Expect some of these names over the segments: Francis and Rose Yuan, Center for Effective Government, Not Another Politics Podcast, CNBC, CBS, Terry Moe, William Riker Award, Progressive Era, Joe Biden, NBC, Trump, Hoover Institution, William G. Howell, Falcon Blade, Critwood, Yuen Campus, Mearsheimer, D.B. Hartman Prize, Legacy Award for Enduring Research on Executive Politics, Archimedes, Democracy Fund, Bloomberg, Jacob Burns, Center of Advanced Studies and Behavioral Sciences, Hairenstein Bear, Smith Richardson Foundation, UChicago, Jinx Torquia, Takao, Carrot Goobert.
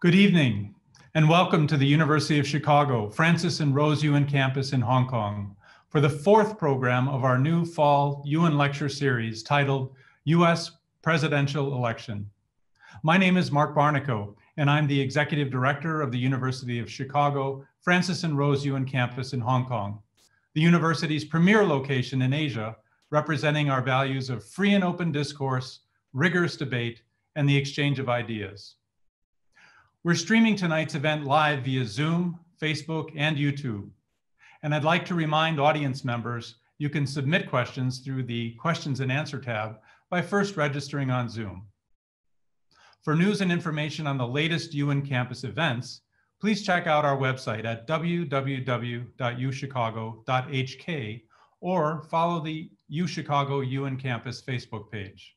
Good evening, and welcome to the University of Chicago, Francis and Rose Yuan campus in Hong Kong, for the fourth program of our new fall Yuan lecture series titled U.S. Presidential Election. My name is Mark Barnico, and I'm the Executive Director of the University of Chicago, Francis and Rose Yuan campus in Hong Kong, the university's premier location in Asia, representing our values of free and open discourse, rigorous debate, and the exchange of ideas. We're streaming tonight's event live via Zoom, Facebook, and YouTube. And I'd like to remind audience members, you can submit questions through the questions and answer tab by first registering on Zoom. For news and information on the latest Yuan campus events, please check out our website at www.uchicago.hk or follow the UChicago Yuan campus Facebook page.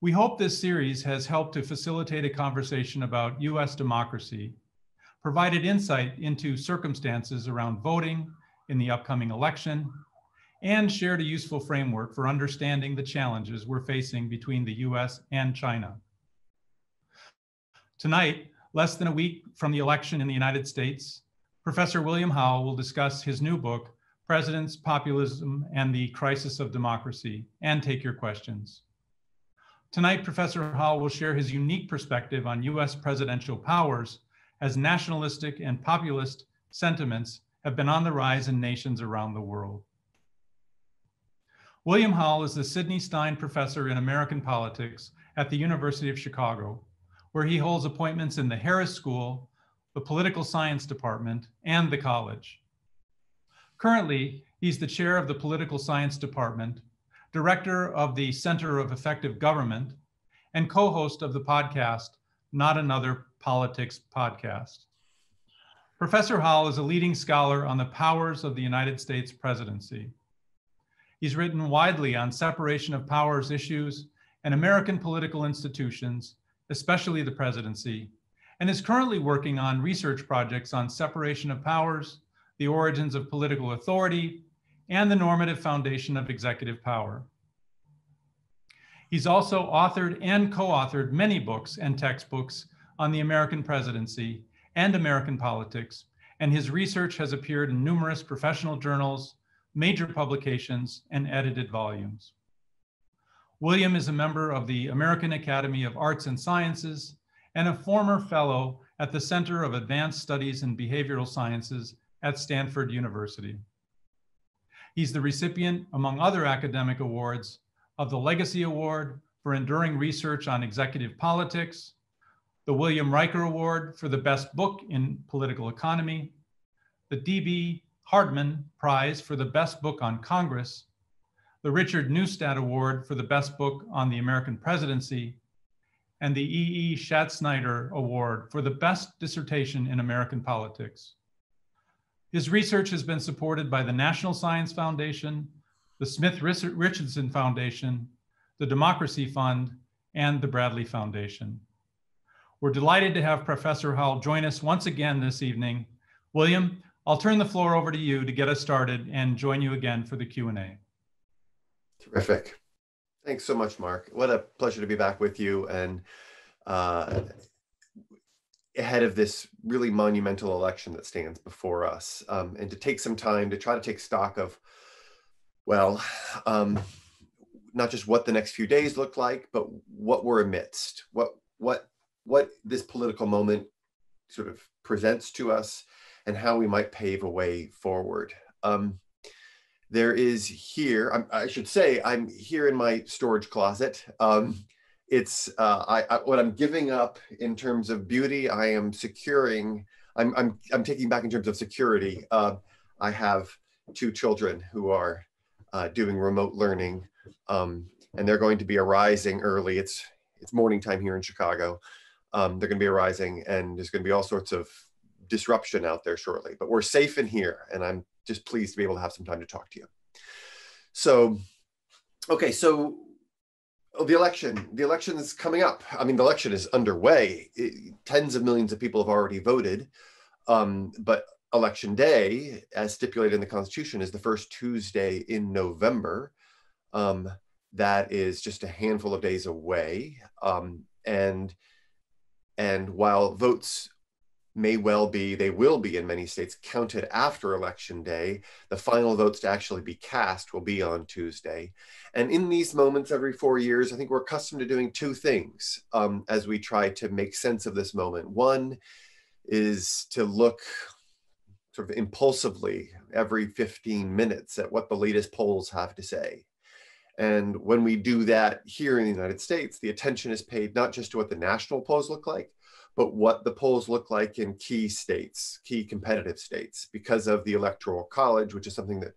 We hope this series has helped to facilitate a conversation about U.S. democracy, provided insight into circumstances around voting in the upcoming election, and shared a useful framework for understanding the challenges we're facing between the U.S. and China. Tonight, less than a week from the election in the United States, Professor William Howell will discuss his new book, Presidents, Populism, and the Crisis of Democracy, and take your questions. Tonight, Professor Howell will share his unique perspective on U.S. presidential powers as nationalistic and populist sentiments have been on the rise in nations around the world. William Howell is the Sidney Stein Professor in American Politics at the University of Chicago, where he holds appointments in the Harris School, the Political Science Department, and the college. Currently, he's the chair of the Political Science Department, director of the Center of Effective Government, and co-host of the podcast, Not Another Politics Podcast. Professor Howell is a leading scholar on the powers of the United States presidency. He's written widely on separation of powers issues and American political institutions, especially the presidency, and is currently working on research projects on separation of powers, the origins of political authority, and the normative foundation of executive power. He's also authored and co-authored many books and textbooks on the American presidency and American politics, and his research has appeared in numerous professional journals, major publications, and edited volumes. William is a member of the American Academy of Arts and Sciences and a former fellow at the Center of Advanced Studies and Behavioral Sciences at Stanford University. He's the recipient, among other academic awards, of the Legacy Award for Enduring Research on Executive Politics, the William Riker Award for the Best Book in Political Economy, the D.B. Hartman Prize for the Best Book on Congress, the Richard Neustadt Award for the Best Book on the American Presidency, and the E.E. Schattschneider Award for the Best Dissertation in American Politics. His research has been supported by the National Science Foundation, the Smith Richardson Foundation, the Democracy Fund, and the Bradley Foundation. We're delighted to have Professor Howell join us once again this evening. William, I'll turn the floor over to you to get us started and join you again for the Q&A. Terrific. Thanks so much, Mark. What a pleasure to be back with you and ahead of this really monumental election that stands before us, and to take some time to try to take stock of, well, not just what the next few days look like, but what we're amidst, what this political moment sort of presents to us and how we might pave a way forward. There is here, I should say, I'm here in my storage closet. It's what I'm giving up in terms of beauty, I am securing, I'm taking back in terms of security. I have two children who are doing remote learning, and they're going to be arising early. It's morning time here in Chicago. They're going to be arising, and there's going to be all sorts of disruption out there shortly, but we're safe in here, and I'm just pleased to be able to have some time to talk to you. So, okay, so the election is coming up. I mean, the election is underway. Tens of millions of people have already voted, but Election Day, as stipulated in the Constitution, is the first Tuesday in November. That is just a handful of days away. And And while votes may well be, they will be in many states counted after Election Day, the final votes to actually be cast will be on Tuesday. And in these moments every 4 years, I think we're accustomed to doing two things as we try to make sense of this moment. One is to look sort of impulsively every 15 minutes at what the latest polls have to say. And when we do that here in the United States, the attention is paid not just to what the national polls look like, but what the polls look like in key states, key competitive states, because of the Electoral College, which is something that,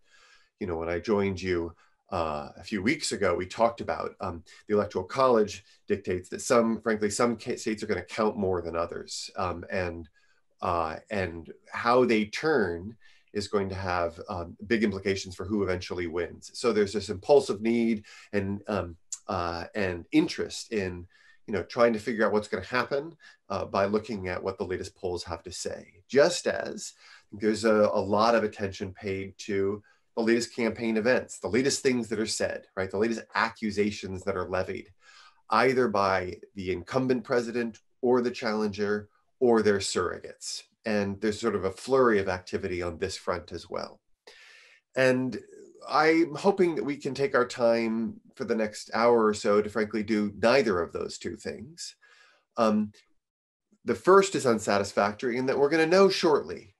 you know, when I joined you a few weeks ago, we talked about. The Electoral College dictates that frankly, some states are going to count more than others. And how they turn is going to have big implications for who eventually wins. So there's this impulsive need and interest in, you know, trying to figure out what's going to happen by looking at what the latest polls have to say. Just as there's a lot of attention paid to the latest campaign events, the latest things that are said, right? The latest accusations that are levied, either by the incumbent president or the challenger or their surrogates. And there's sort of a flurry of activity on this front as well. And I'm hoping that we can take our time for the next hour or so to frankly do neither of those two things. The first is unsatisfactory in that we're going to know shortly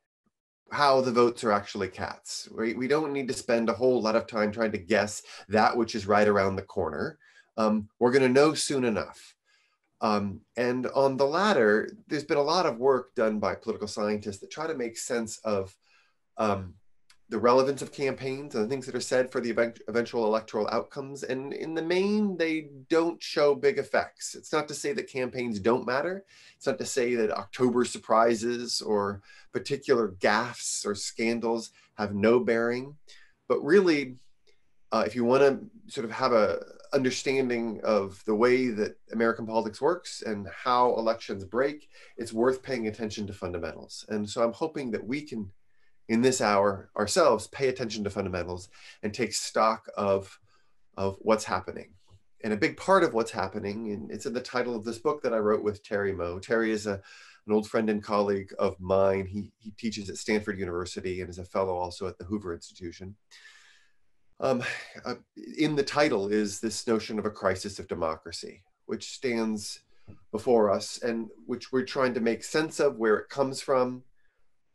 how the votes are actually cast. We don't need to spend a whole lot of time trying to guess that which is right around the corner. We're going to know soon enough. And on the latter, there's been a lot of work done by political scientists that try to make sense of the relevance of campaigns and the things that are said for the eventual electoral outcomes. And in the main, they don't show big effects. It's not to say that campaigns don't matter. It's not to say that October surprises or particular gaffes or scandals have no bearing. But really, if you want to sort of have a understanding of the way that American politics works and how elections break, it's worth paying attention to fundamentals. And so I'm hoping that we can, in this hour ourselves, pay attention to fundamentals and take stock of what's happening. And a big part of what's happening, and it's in the title of this book that I wrote with Terry Moe. Terry is an old friend and colleague of mine. He teaches at Stanford University and is a fellow also at the Hoover Institution. In the title is this notion of a crisis of democracy, which stands before us and which we're trying to make sense of, where it comes from,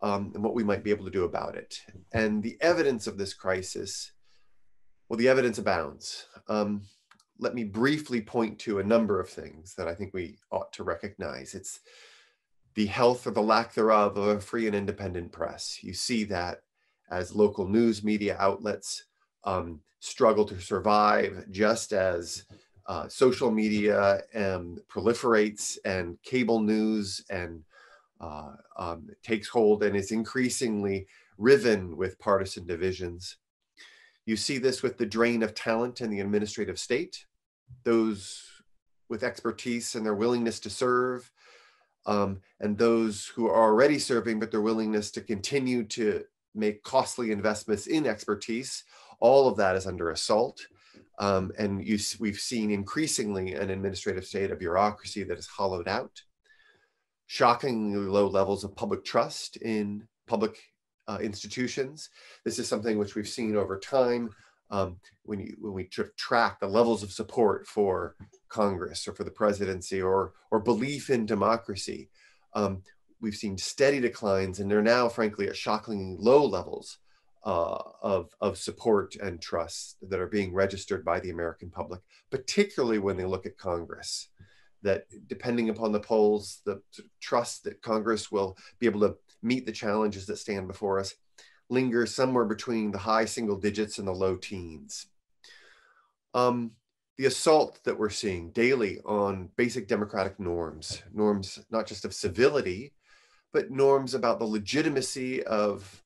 and what we might be able to do about it. And the evidence of this crisis, well, the evidence abounds. Let me briefly point to a number of things that I think we ought to recognize. It's the health or the lack thereof of a free and independent press. You see that as local news media outlets struggle to survive, just as social media proliferates and cable news and takes hold and is increasingly riven with partisan divisions. You see this with the drain of talent in the administrative state. Those with expertise and their willingness to serve, and those who are already serving, but their willingness to continue to make costly investments in expertise, all of that is under assault. And we've seen increasingly an administrative state, a bureaucracy that is hollowed out. Shockingly low levels of public trust in public institutions. This is something which we've seen over time when we track the levels of support for Congress or for the presidency or belief in democracy. We've seen steady declines, and they're now, frankly, at shockingly low levels of support and trust that are being registered by the American public, particularly when they look at Congress. That depending upon the polls, the trust that Congress will be able to meet the challenges that stand before us lingers somewhere between the high single digits and the low teens. The assault that we're seeing daily on basic democratic norms, norms not just of civility, but norms about the legitimacy of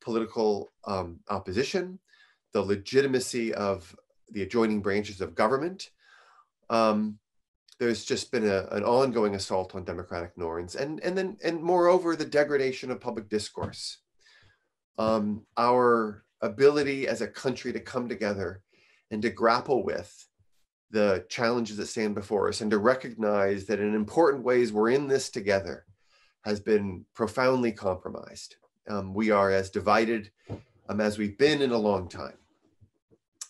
political opposition, the legitimacy of the adjoining branches of government. There's just been an ongoing assault on democratic norms, and moreover, the degradation of public discourse. Our ability as a country to come together and to grapple with the challenges that stand before us, and to recognize that in important ways, we're in this together, has been profoundly compromised. We are as divided as we've been in a long time.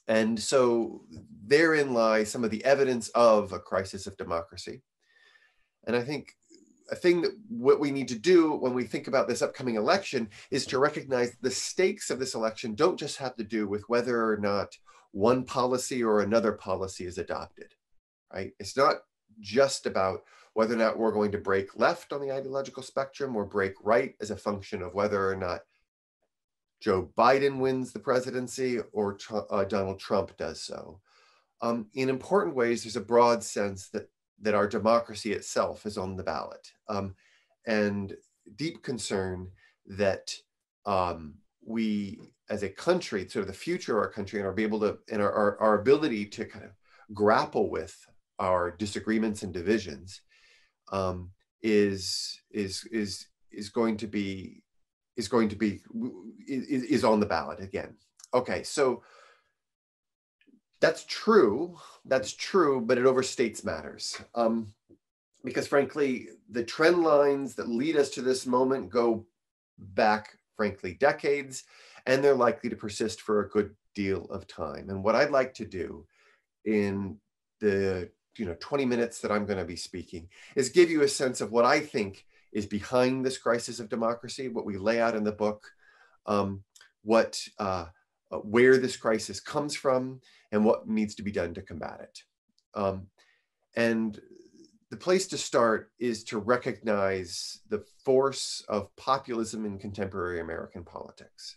And so therein lies some of the evidence of a crisis of democracy. And I think a thing that what we need to do when we think about this upcoming election is to recognize the stakes of this election don't just have to do with whether or not one policy or another policy is adopted, right? It's not just about whether or not we're going to break left on the ideological spectrum or break right as a function of whether or not Joe Biden wins the presidency or Donald Trump does so. In important ways, there's a broad sense that our democracy itself is on the ballot, and deep concern that we, as a country, sort of the future of our country and our ability to kind of grapple with our disagreements and divisions is on the ballot again. Okay, so that's true, but it overstates matters. Because frankly, the trend lines that lead us to this moment go back, frankly, decades, and they're likely to persist for a good deal of time. And what I'd like to do in the 20 minutes that I'm going to be speaking is give you a sense of what I think is behind this crisis of democracy, what we lay out in the book, where this crisis comes from, and what needs to be done to combat it. And the place to start is to recognize the force of populism in contemporary American politics.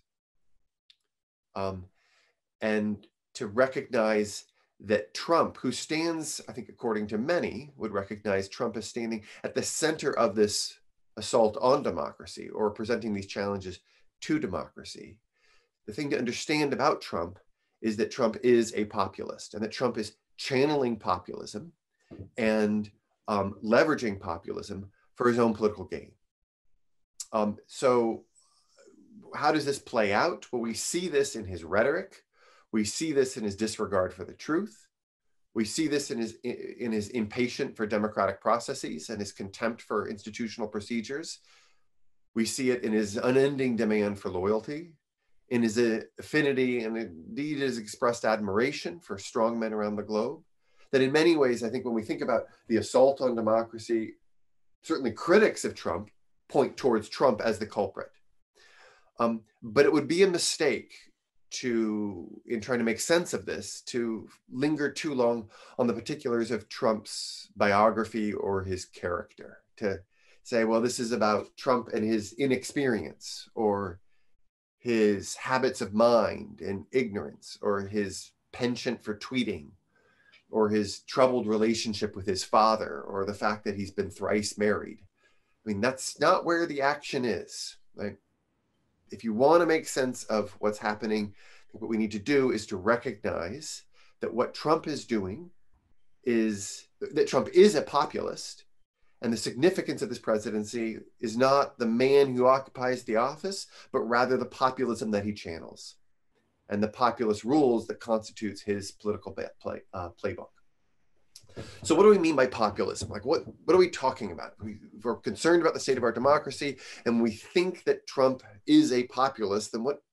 And to recognize that Trump, who stands, I think according to many, would recognize Trump as standing at the center of this assault on democracy or presenting these challenges to democracy. The thing to understand about Trump is that Trump is a populist and that Trump is channeling populism and leveraging populism for his own political gain. So how does this play out? Well, we see this in his rhetoric. We see this in his disregard for the truth. We see this in his impatience for democratic processes and his contempt for institutional procedures. We see it in his unending demand for loyalty, in his affinity and indeed his expressed admiration for strong men around the globe. That in many ways, I think when we think about the assault on democracy, certainly critics of Trump point towards Trump as the culprit. But it would be a mistake in trying to make sense of this, to linger too long on the particulars of Trump's biography or his character, to say, well, this is about Trump and his inexperience or his habits of mind and ignorance or his penchant for tweeting or his troubled relationship with his father or the fact that he's been thrice married. I mean, that's not where the action is, right? If you want to make sense of what's happening, what we need to do is to recognize that what Trump is doing is that Trump is a populist, and the significance of this presidency is not the man who occupies the office, but rather the populism that he channels and the populist rules that constitutes his political playbook. So what do we mean by populism? Like, what are we talking about? If we're concerned about the state of our democracy and we think that Trump is a populist, then what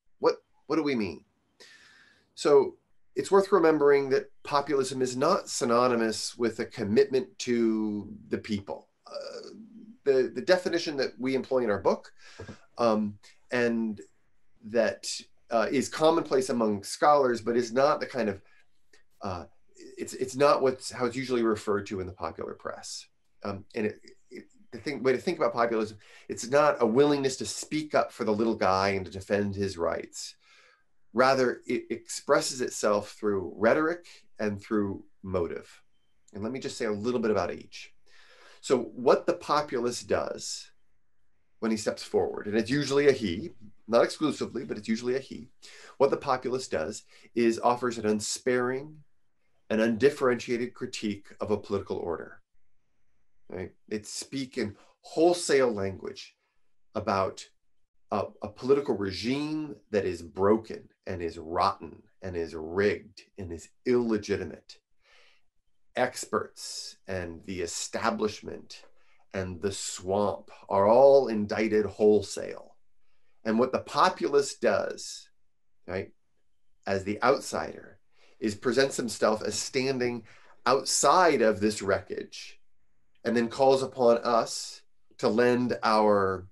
do we mean? So it's worth remembering that populism is not synonymous with a commitment to the people. The definition that we employ in our book and that is commonplace among scholars, but is not the kind of it's not how it's usually referred to in the popular press. And the way to think about populism, it's not a willingness to speak up for the little guy and to defend his rights. Rather, it expresses itself through rhetoric and through motive. And let me just say a little bit about each. So what the populist does when he steps forward, and it's usually a he, not exclusively, but it's usually a he. What the populist does is offers an unsparing, an undifferentiated critique of a political order, right? It speaks in wholesale language about a political regime that is broken and is rotten and is rigged and is illegitimate. experts and the establishment and the swamp are all indicted wholesale. And what the populist does, right, as the outsider, is presents himself as standing outside of this wreckage and then calls upon us to lend our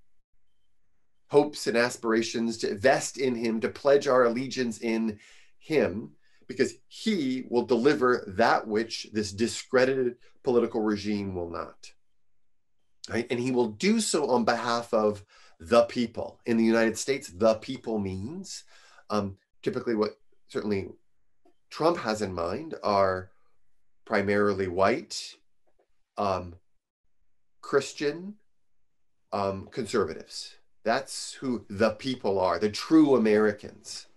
hopes and aspirations, to invest in him, to pledge our allegiance in him, because he will deliver that which this discredited political regime will not. Right? And he will do so on behalf of the people. In the United States, the people means typically what certainly Trump has in mind are primarily white, Christian, conservatives. That's who the people are, the true Americans.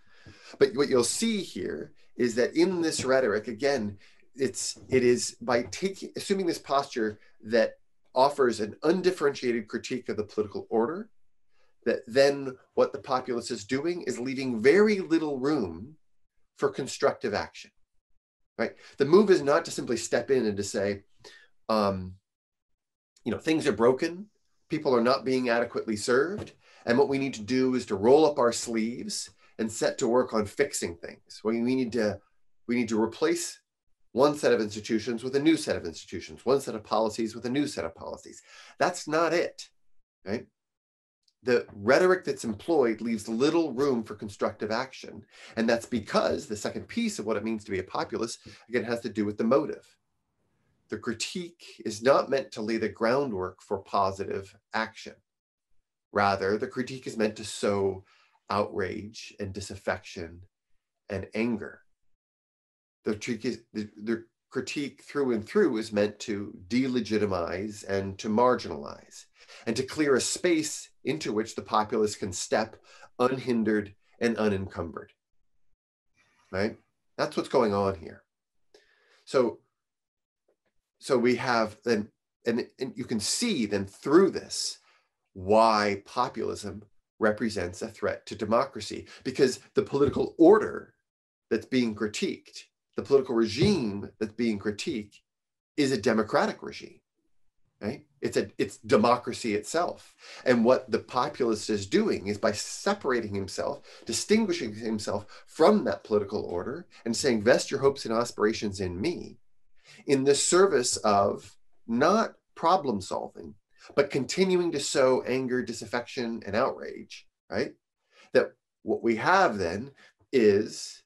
But what you'll see here is that in this rhetoric, again, it is by assuming this posture that offers an undifferentiated critique of the political order, that then what the populace is doing is leaving very little room for constructive action, right? The move is not to simply step in and to say, you know, things are broken, people are not being adequately served, and what we need to do is to roll up our sleeves and set to work on fixing things. We need to replace one set of institutions with a new set of institutions, one set of policies with a new set of policies. That's not it, right? The rhetoric that's employed leaves little room for constructive action. And that's because the second piece of what it means to be a populist, again, has to do with the motive. The critique is not meant to lay the groundwork for positive action. Rather, the critique is meant to sow outrage and disaffection and anger. The critique through and through is meant to delegitimize and to marginalize and to clear a space into which the populace can step unhindered and unencumbered, right? That's what's going on here. So we have then, and you can see then through this why populism represents a threat to democracy, because the political order that's being critiqued, the political regime that's being critiqued, is a democratic regime, right? It's democracy itself. And what the populist is doing is by separating himself, distinguishing himself from that political order and saying, vest your hopes and aspirations in me, in the service of not problem solving, but continuing to sow anger, disaffection, and outrage, right? That what we have then is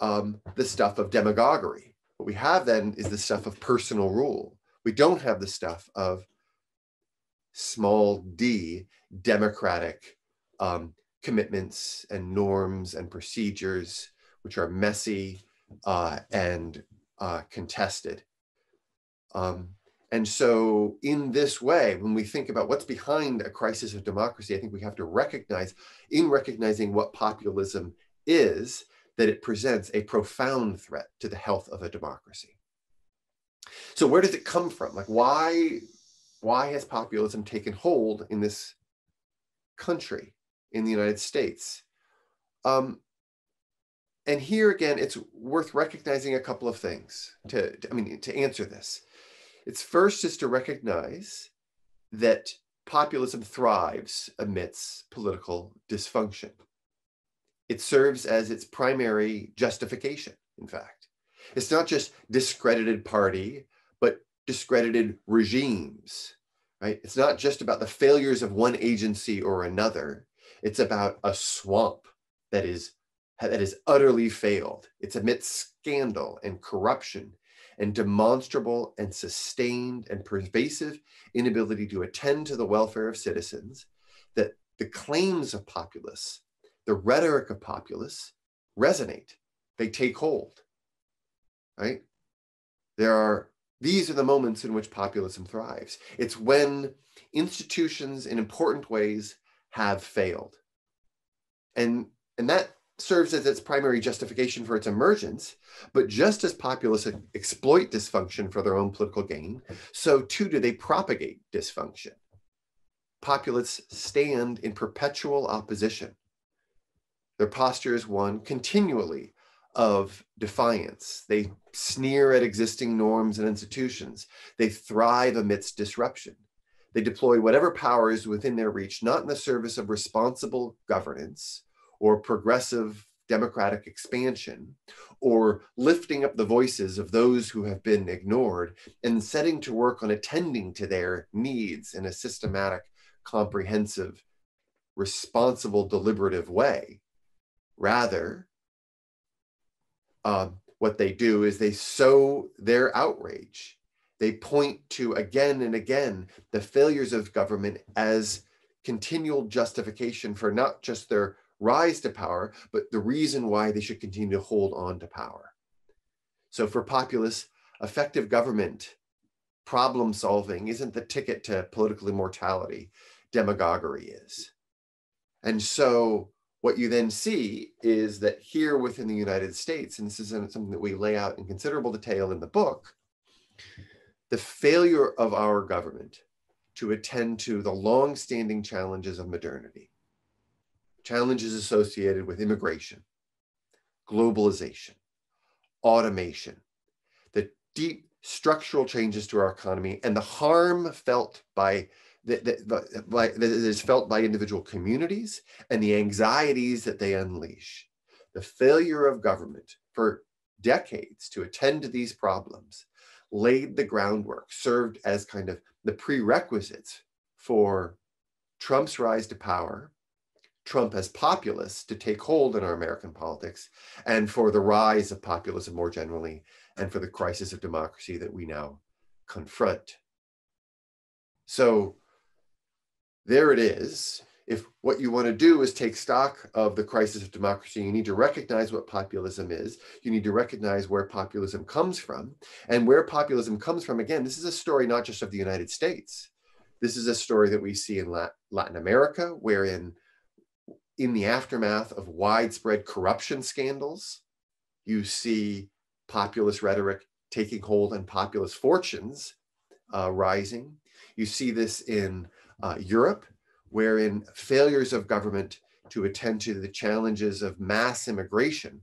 the stuff of demagoguery. What we have then is the stuff of personal rule. We don't have the stuff of small d democratic commitments and norms and procedures, which are messy and contested. And so in this way, when we think about what's behind a crisis of democracy, I think we have to recognize, in recognizing what populism is, that it presents a profound threat to the health of a democracy. So where does it come from? Like, why has populism taken hold in this country, in the United States? And here again, it's worth recognizing a couple of things to answer this. It's first is to recognize that populism thrives amidst political dysfunction. It serves as its primary justification, in fact. It's not just discredited party, but discredited regimes, right? It's not just about the failures of one agency or another. It's about a swamp that is utterly failed. It's amidst scandal and corruption and demonstrable and sustained and pervasive inability to attend to the welfare of citizens, that the claims of populists, the rhetoric of populists resonate. They take hold, right? These are the moments in which populism thrives. It's when institutions in important ways have failed. And that serves as its primary justification for its emergence, but just as populists exploit dysfunction for their own political gain, so too do they propagate dysfunction. Populists stand in perpetual opposition. Their posture is one continually of defiance. They sneer at existing norms and institutions. They thrive amidst disruption. They deploy whatever power is within their reach, not in the service of responsible governance or progressive democratic expansion, or lifting up the voices of those who have been ignored and setting to work on attending to their needs in a systematic, comprehensive, responsible, deliberative way. Rather, what they do is they sow their outrage. They point to again and again the failures of government as continual justification for not just their rise to power, but the reason why they should continue to hold on to power. So for populists, effective government problem solving isn't the ticket to political immortality, demagoguery is. And so what you then see is that here within the United States, and this is something that we lay out in considerable detail in the book, the failure of our government to attend to the long-standing challenges of modernity, challenges associated with immigration, globalization, automation, the deep structural changes to our economy, and the harm felt that is felt by individual communities and the anxieties that they unleash. The failure of government for decades to attend to these problems laid the groundwork, served as kind of the prerequisites for Trump's rise to power, Trump as populist to take hold in our American politics, and for the rise of populism more generally, and for the crisis of democracy that we now confront. So there it is. If what you want to do is take stock of the crisis of democracy, you need to recognize what populism is. You need to recognize where populism comes from. And where populism comes from, again, this is a story not just of the United States. This is a story that we see in Latin America, wherein in the aftermath of widespread corruption scandals, you see populist rhetoric taking hold and populist fortunes rising. You see this in Europe, wherein failures of government to attend to the challenges of mass immigration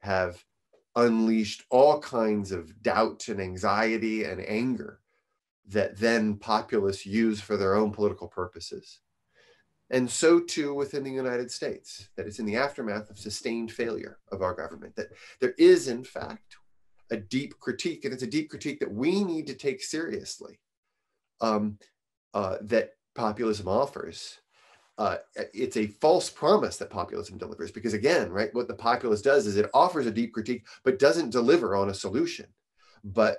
have unleashed all kinds of doubt and anxiety and anger that then populists use for their own political purposes. And so too within the United States, that it's in the aftermath of sustained failure of our government, that there is in fact a deep critique, and it's a deep critique that we need to take seriously. That populism offers. It's a false promise that populism delivers, because again, right, what the populist does is it offers a deep critique, but doesn't deliver on a solution. But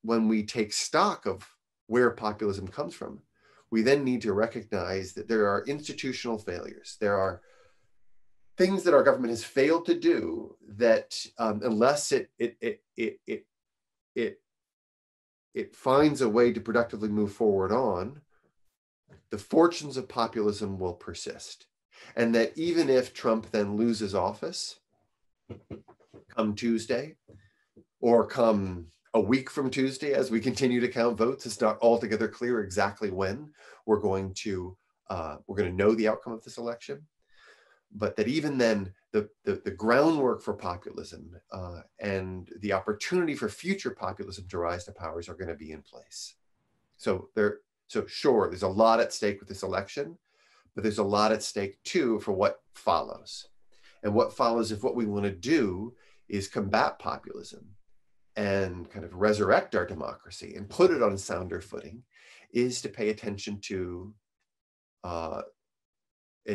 when we take stock of where populism comes from, we then need to recognize that there are institutional failures. There are things that our government has failed to do that unless it finds a way to productively move forward on, the fortunes of populism will persist. And that even if Trump then loses office come Tuesday, or come a week from Tuesday, as we continue to count votes, it's not altogether clear exactly when we're going to know the outcome of this election. But that even then, the groundwork for populism and the opportunity for future populism to rise to powers are going to be in place. So sure, there's a lot at stake with this election, but there's a lot at stake too for what follows. And what follows if what we want to do is combat populism and kind of resurrect our democracy and put it on sounder footing, is to pay attention to and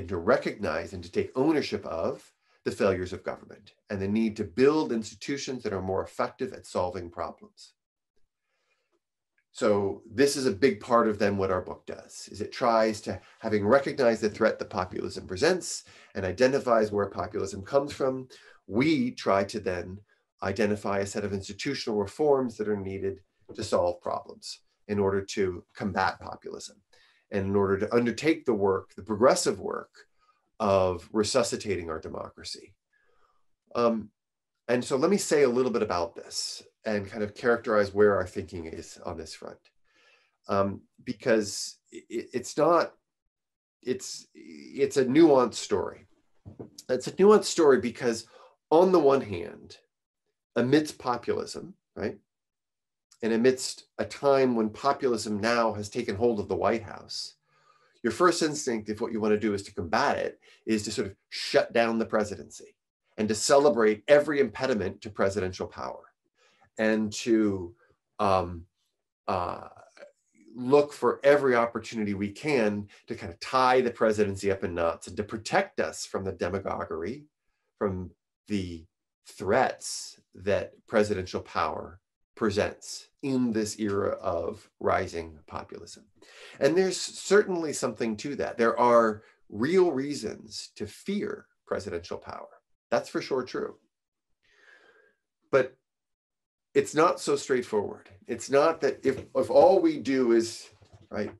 to recognize and to take ownership of the failures of government and the need to build institutions that are more effective at solving problems. So this is a big part of then what our book does, is it tries to, having recognized the threat that populism presents and identifies where populism comes from, we try to then identify a set of institutional reforms that are needed to solve problems in order to combat populism, and in order to undertake the work, the progressive work of resuscitating our democracy. And so let me say a little bit about this and kind of characterize where our thinking is on this front. Because it's a nuanced story. It's a nuanced story because on the one hand, amidst populism, right? And amidst a time when populism now has taken hold of the White House, your first instinct, if what you want to do is to combat it, is to sort of shut down the presidency and to celebrate every impediment to presidential power and to look for every opportunity we can to kind of tie the presidency up in knots and to protect us from the demagoguery, from the threats that presidential power presents in this era of rising populism. And there's certainly something to that. There are real reasons to fear presidential power. That's for sure true. But it's not so straightforward. It's not that if all we do is, right,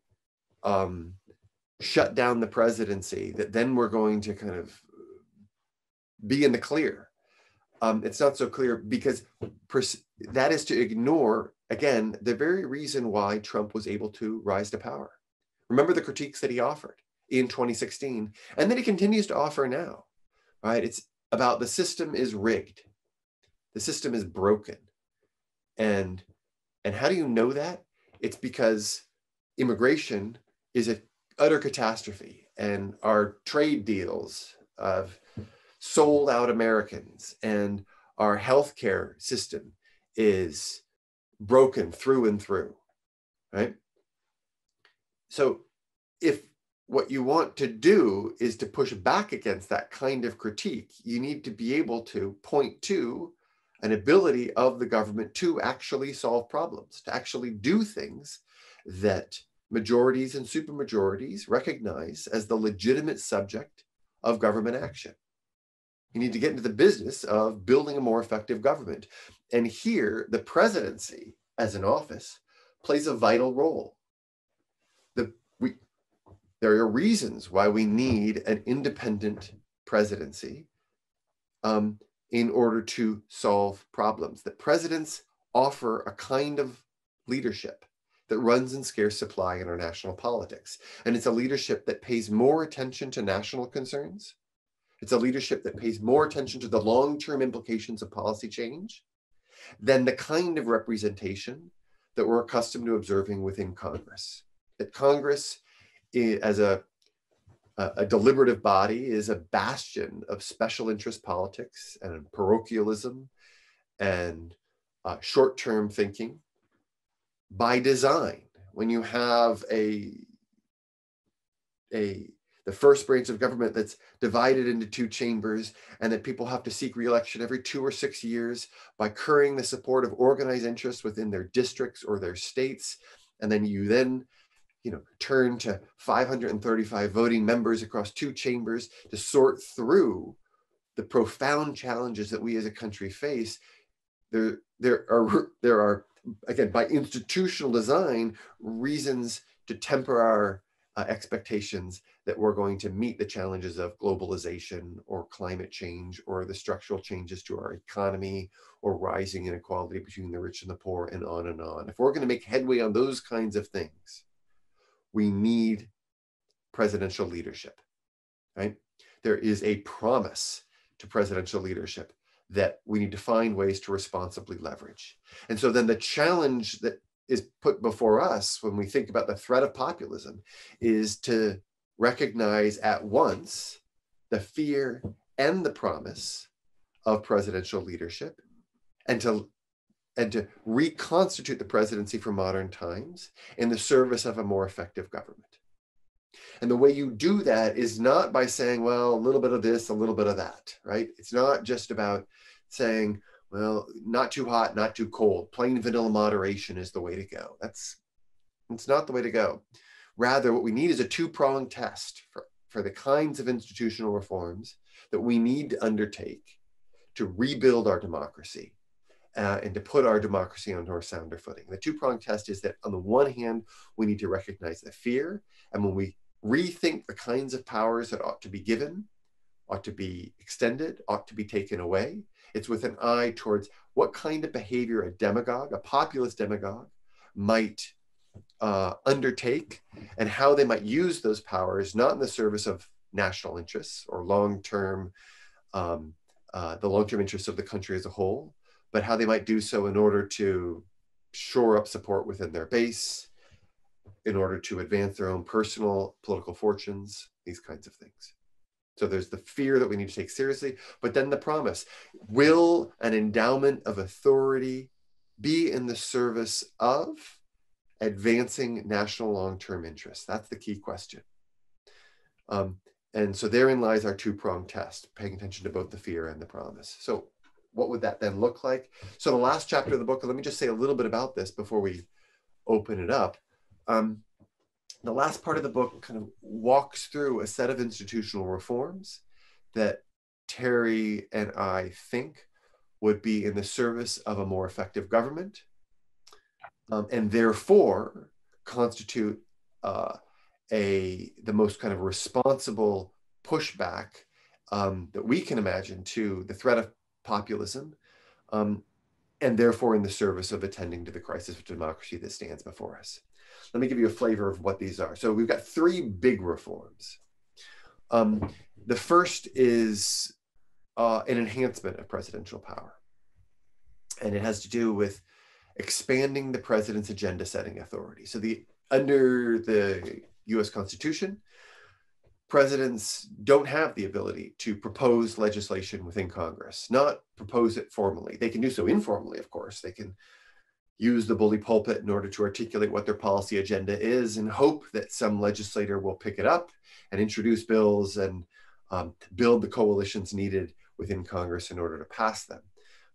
shut down the presidency, that then we're going to kind of be in the clear. It's not so clear because that is to ignore, again, the very reason why Trump was able to rise to power. Remember the critiques that he offered in 2016 and that he continues to offer now, right? It's about the system is rigged. The system is broken. And how do you know that? It's because immigration is an utter catastrophe and our trade deals of sold out Americans and our healthcare system is broken through and through, right? So if what you want to do is to push back against that kind of critique, you need to be able to point to an ability of the government to actually solve problems, to actually do things that majorities and supermajorities recognize as the legitimate subject of government action. You need to get into the business of building a more effective government. And here, the presidency, as an office, plays a vital role. There are reasons why we need an independent presidency in order to solve problems. That presidents offer a kind of leadership that runs in scarce supply in our national politics. And it's a leadership that pays more attention to national concerns. It's a leadership that pays more attention to the long-term implications of policy change than the kind of representation that we're accustomed to observing within Congress. That Congress, as a deliberative body, is a bastion of special interest politics and parochialism and short-term thinking by design. When you have the first branch of government that's divided into two chambers and that people have to seek re-election every 2 or 6 years by currying the support of organized interests within their districts or their states. And then you turn to 535 voting members across two chambers to sort through the profound challenges that we as a country face. There are, again, by institutional design, reasons to temper our expectations that we're going to meet the challenges of globalization or climate change or the structural changes to our economy or rising inequality between the rich and the poor and on and on. If we're going to make headway on those kinds of things, we need presidential leadership, right? There is a promise to presidential leadership that we need to find ways to responsibly leverage. And so then the challenge that is put before us when we think about the threat of populism is to recognize at once the fear and the promise of presidential leadership and to reconstitute the presidency for modern times in the service of a more effective government. And the way you do that is not by saying, well, a little bit of this, a little bit of that, right? It's not just about saying, well, not too hot, not too cold. Plain vanilla moderation is the way to go. That's not the way to go. Rather, what we need is a two-pronged test for the kinds of institutional reforms that we need to undertake to rebuild our democracy and to put our democracy on more sounder footing. The two-pronged test is that on the one hand, we need to recognize the fear. And when we rethink the kinds of powers that ought to be given, ought to be extended, ought to be taken away, it's with an eye towards what kind of behavior a demagogue, a populist demagogue, might undertake and how they might use those powers, not in the service of national interests or long-term the long-term interests of the country as a whole, but how they might do so in order to shore up support within their base, in order to advance their own personal political fortunes, these kinds of things. So there's the fear that we need to take seriously, but then the promise. Will an endowment of authority be in the service of advancing national long-term interests? That's the key question. And so therein lies our two-pronged test, paying attention to both the fear and the promise. So what would that then look like? So the last chapter of the book, let me just say a little bit about this before we open it up. The last part of the book kind of walks through a set of institutional reforms that Terry and I think would be in the service of a more effective government, and therefore constitute the most kind of responsible pushback that we can imagine to the threat of populism, and therefore in the service of attending to the crisis of democracy that stands before us. Let me give you a flavor of what these are. So we've got three big reforms. The first is an enhancement of presidential power. And it has to do with expanding the president's agenda setting authority. So under the US Constitution, presidents don't have the ability to propose legislation within Congress, not propose it formally. They can do so informally, of course. They can use the bully pulpit in order to articulate what their policy agenda is and hope that some legislator will pick it up and introduce bills and build the coalitions needed within Congress in order to pass them.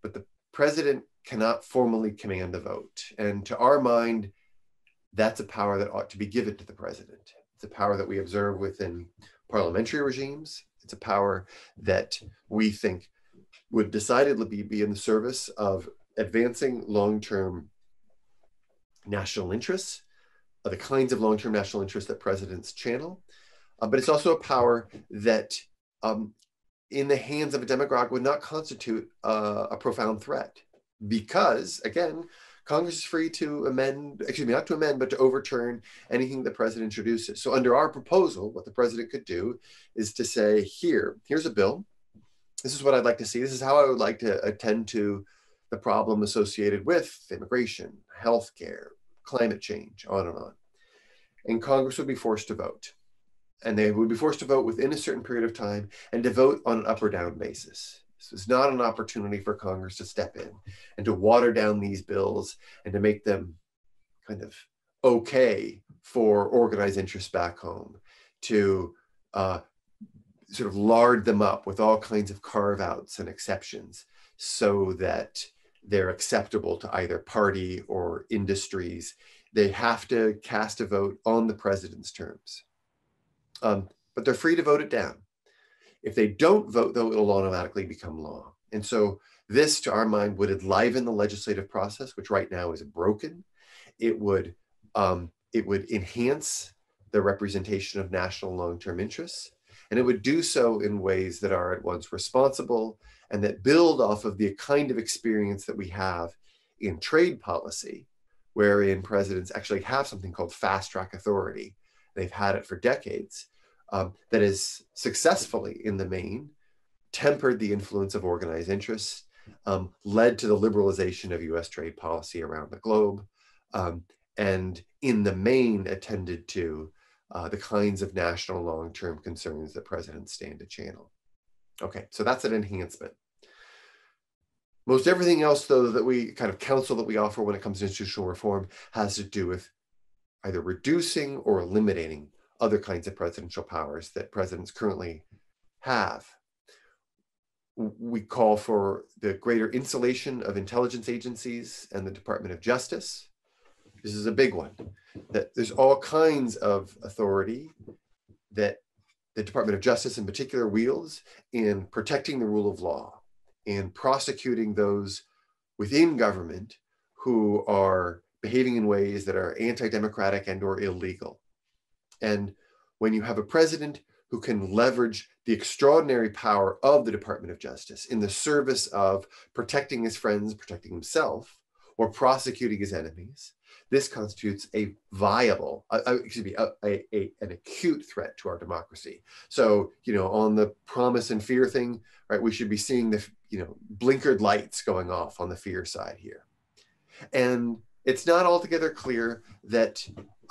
But the president cannot formally command the vote. And to our mind, that's a power that ought to be given to the president. It's a power that we observe within parliamentary regimes. It's a power that we think would decidedly be in the service of advancing long-term national interests, are the kinds of long-term national interests that presidents channel, but it's also a power that in the hands of a demagogue would not constitute a profound threat because, again, Congress is free to amend, excuse me, not to amend, but to overturn anything the president introduces. So under our proposal, what the president could do is to say, here's a bill. This is what I'd like to see. This is how I would like to attend to the problem associated with immigration, healthcare, climate change, on and on. And Congress would be forced to vote. And they would be forced to vote within a certain period of time and to vote on an up or down basis. So it's not an opportunity for Congress to step in and to water down these bills and to make them kind of okay for organized interests back home, to sort of lard them up with all kinds of carve outs and exceptions so that they're acceptable to either party or industries. They have to cast a vote on the president's terms, but they're free to vote it down. If they don't vote, though, it'll automatically become law. And so this, to our mind, would enliven the legislative process, which right now is broken. It would enhance the representation of national long-term interests, and it would do so in ways that are at once responsible and that build off of the kind of experience that we have in trade policy, wherein presidents actually have something called fast-track authority. They've had it for decades, that has successfully, in the main, tempered the influence of organized interests, led to the liberalization of US trade policy around the globe, and in the main attended to the kinds of national long-term concerns that presidents stand to channel. Okay, so that's an enhancement. Most everything else, though, that we kind of counsel that we offer when it comes to institutional reform has to do with either reducing or eliminating other kinds of presidential powers that presidents currently have. We call for the greater insulation of intelligence agencies and the Department of Justice. This is a big one, that there's all kinds of authority that the Department of Justice in particular wields in protecting the rule of law, in prosecuting those within government who are behaving in ways that are anti-democratic and or illegal. And when you have a president who can leverage the extraordinary power of the Department of Justice in the service of protecting his friends, protecting himself, or prosecuting his enemies, this constitutes a viable, an acute threat to our democracy. So, you know, on the promise and fear thing, right, we should be seeing the, you know, blinkered lights going off on the fear side here. And it's not altogether clear that, you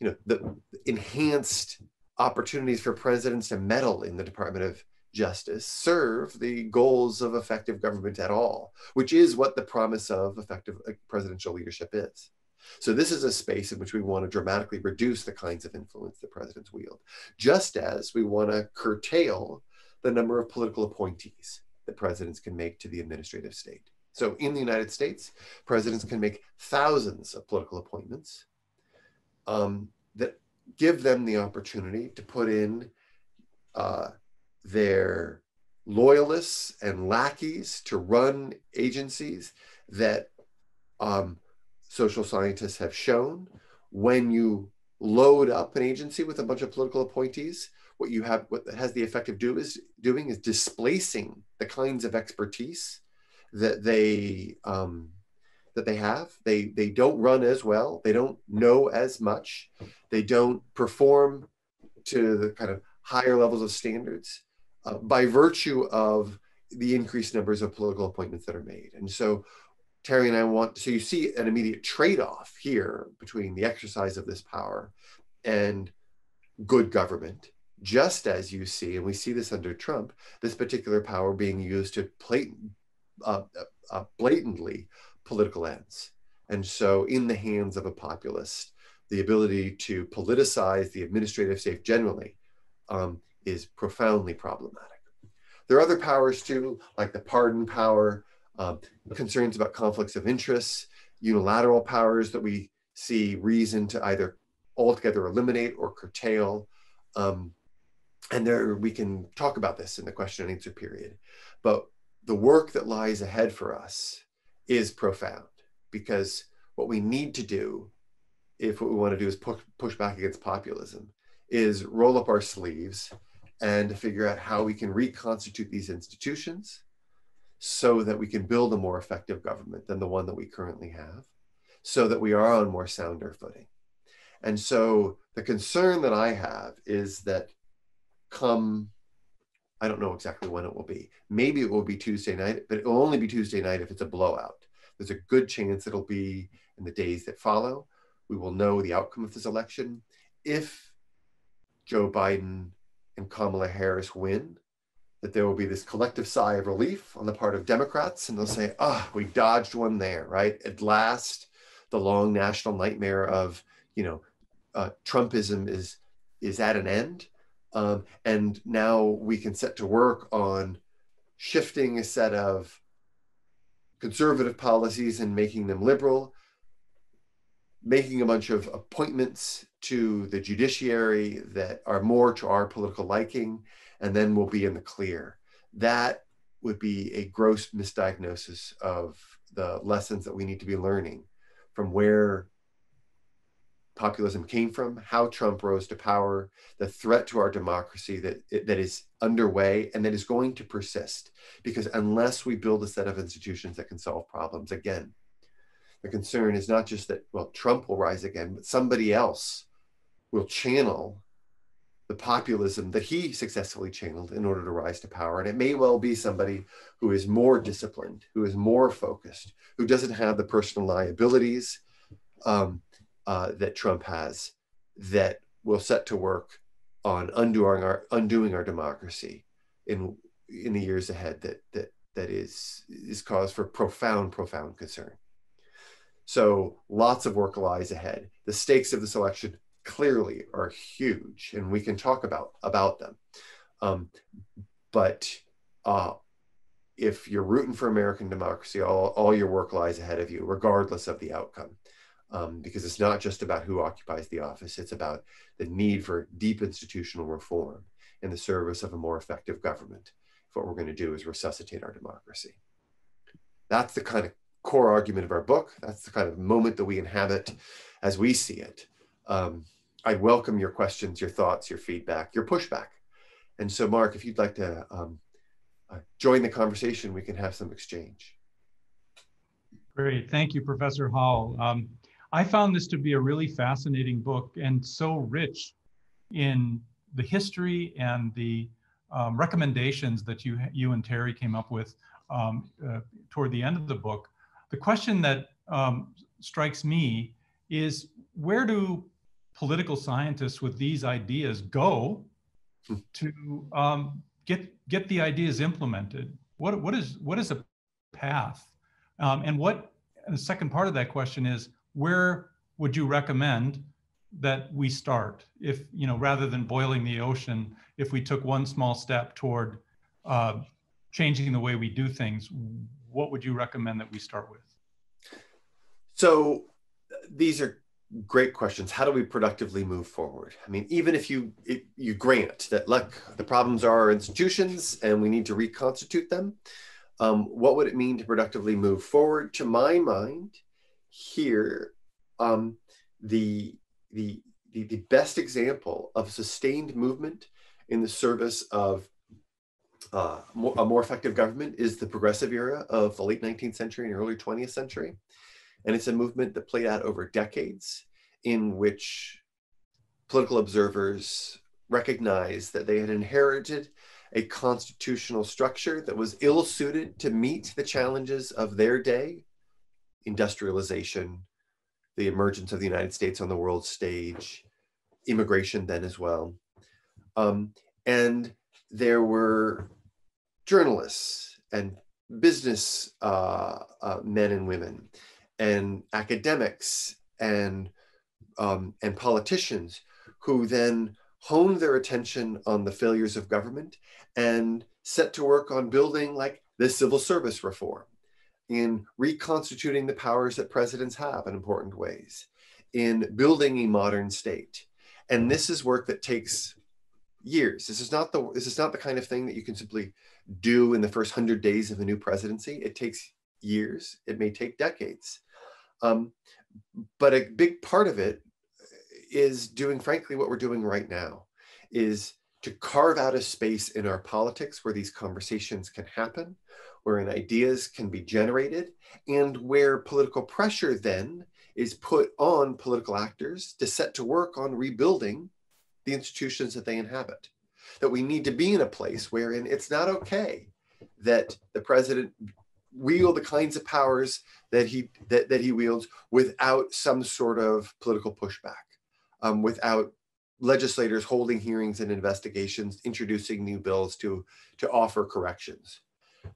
know, the enhanced opportunities for presidents to meddle in the Department of Justice serve the goals of effective government at all, which is what the promise of effective presidential leadership is. So this is a space in which we want to dramatically reduce the kinds of influence the presidents wield, just as we want to curtail the number of political appointees that presidents can make to the administrative state. So in the United States, presidents can make thousands of political appointments that give them the opportunity to put in their loyalists and lackeys to run agencies that social scientists have shown, when you load up an agency with a bunch of political appointees, what the effect of doing is displacing the kinds of expertise that they have. They don't run as well. They don't know as much. They don't perform to the kind of higher levels of standards by virtue of the increased numbers of political appointments that are made. And so Terry and I so you see an immediate trade-off here between the exercise of this power and good government, just as you see, and we see this under Trump, this particular power being used to blatantly political ends. And so in the hands of a populist, the ability to politicize the administrative state generally is profoundly problematic. There are other powers too, like the pardon power, concerns about conflicts of interests, unilateral powers that we see reason to either altogether eliminate or curtail. And there, we can talk about this in the question and answer period. But the work that lies ahead for us is profound, because what we need to do, if what we want to do is push back against populism, is roll up our sleeves and figure out how we can reconstitute these institutions so that we can build a more effective government than the one that we currently have, so that we are on more sounder footing. And so the concern that I have is that come, I don't know exactly when it will be. Maybe it will be Tuesday night, but it will only be Tuesday night if it's a blowout. There's a good chance it'll be in the days that follow. We will know the outcome of this election. If Joe Biden and Kamala Harris win, that there will be this collective sigh of relief on the part of Democrats, and they'll say, oh, we dodged one there, right? At last, the long national nightmare of, you know, Trumpism is at an end. And now we can set to work on shifting a set of conservative policies and making them liberal, making a bunch of appointments to the judiciary that are more to our political liking, and then we'll be in the clear. That would be a gross misdiagnosis of the lessons that we need to be learning from where populism came from, how Trump rose to power, the threat to our democracy that is underway and that is going to persist. Because unless we build a set of institutions that can solve problems again, the concern is not just that, well, Trump will rise again, but somebody else will channel the populism that he successfully channeled in order to rise to power. And it may well be somebody who is more disciplined, who is more focused, who doesn't have the personal liabilities that Trump has, that will set to work on undoing our democracy in the years ahead that is cause for profound concern. So lots of work lies ahead. The stakes of this election clearly are huge, and we can talk about them. But if you're rooting for American democracy, all your work lies ahead of you, regardless of the outcome, because it's not just about who occupies the office, it's about the need for deep institutional reform in the service of a more effective government, if what we're going to do is resuscitate our democracy. That's the kind of core argument of our book. That's the kind of moment that we inhabit as we see it. I welcome your questions, your thoughts, your feedback, your pushback. And so, Mark, if you'd like to join the conversation, we can have some exchange. Great. Thank you, Professor Howell. I found this to be a really fascinating book and so rich in the history and the recommendations that you and Terry came up with toward the end of the book. The question that strikes me is, where do political scientists with these ideas go to get the ideas implemented? What is a path? And the second part of that question is, where would you recommend that we start, if, you know, rather than boiling the ocean, if we took one small step toward changing the way we do things, what would you recommend that we start with? So these are great questions. How do we productively move forward? I mean, even if you grant that, look, the problems are our institutions and we need to reconstitute them, what would it mean to productively move forward? To my mind, here, the best example of sustained movement in the service of a more effective government is the Progressive Era of the late 19th century and early 20th century. And it's a movement that played out over decades, in which political observers recognized that they had inherited a constitutional structure that was ill-suited to meet the challenges of their day: industrialization, the emergence of the United States on the world stage, immigration then as well. And there were journalists and business men and women and academics and politicians who then honed their attention on the failures of government and set to work on building, like, the civil service reform, in reconstituting the powers that presidents have in important ways, in building a modern state. And this is work that takes years. This is not the kind of thing that you can simply do in the first 100 days of a new presidency. It takes years. It may take decades. But a big part of it is doing, frankly, what we're doing right now, is to carve out a space in our politics where these conversations can happen, wherein ideas can be generated, and where political pressure then is put on political actors to set to work on rebuilding the institutions that they inhabit. That we need to be in a place wherein it's not okay that the president wield the kinds of powers that he wields without some sort of political pushback. Without legislators holding hearings and investigations, introducing new bills to offer corrections.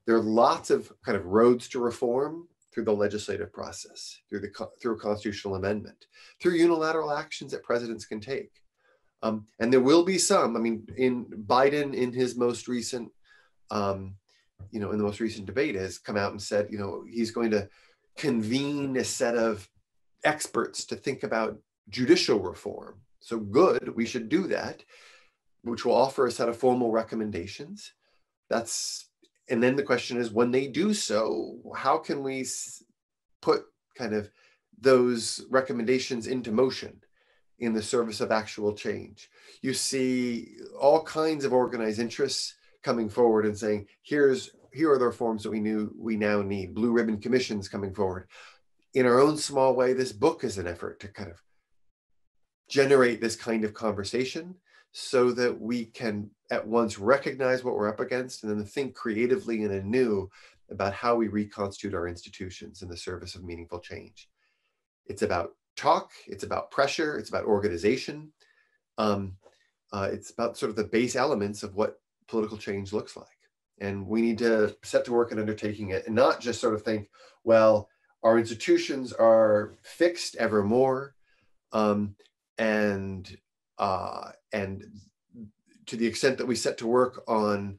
There are lots of kind of roads to reform through the legislative process, through a constitutional amendment, through unilateral actions that presidents can take. And there will be some, I mean, in Biden, in his most recent, in the most recent debate, has come out and said, you know, he's going to convene a set of experts to think about judicial reform. So good, we should do that, which will offer a set of formal recommendations. And then the question is, when they do so, how can we put kind of those recommendations into motion in the service of actual change? You see all kinds of organized interests coming forward and saying, here are the reforms that we now need. Blue ribbon commissions coming forward. In our own small way, this book is an effort to kind of generate this kind of conversation so that we can at once recognize what we're up against and then think creatively and anew about how we reconstitute our institutions in the service of meaningful change. It's about talk, it's about pressure, it's about organization. It's about sort of the base elements of what political change looks like. And we need to set to work in undertaking it and not just sort of think, well, our institutions are fixed evermore. And to the extent that we set to work on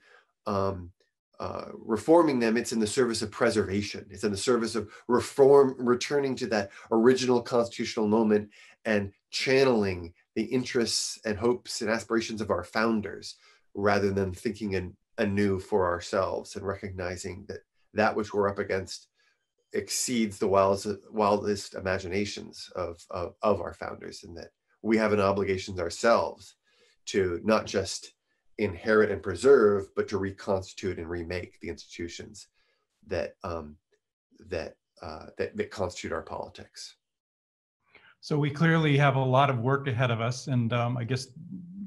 reforming them, it's in the service of preservation. It's in the service of reform, returning to that original constitutional moment and channeling the interests and hopes and aspirations of our founders, rather than thinking anew for ourselves and recognizing that that which we're up against exceeds the wildest imaginations of our founders, and that we have an obligation ourselves to not just inherit and preserve, but to reconstitute and remake the institutions that that constitute our politics. So we clearly have a lot of work ahead of us, and I guess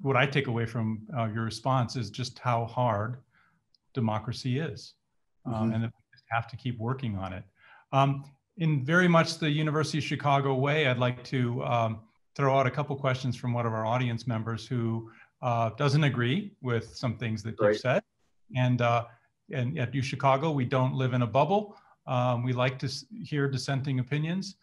what I take away from your response is just how hard democracy is, and that we just have to keep working on it. In very much the University of Chicago way, I'd like to throw out a couple questions from one of our audience members who doesn't agree with some things that you've said. And at UChicago, we don't live in a bubble. We like to hear dissenting opinions.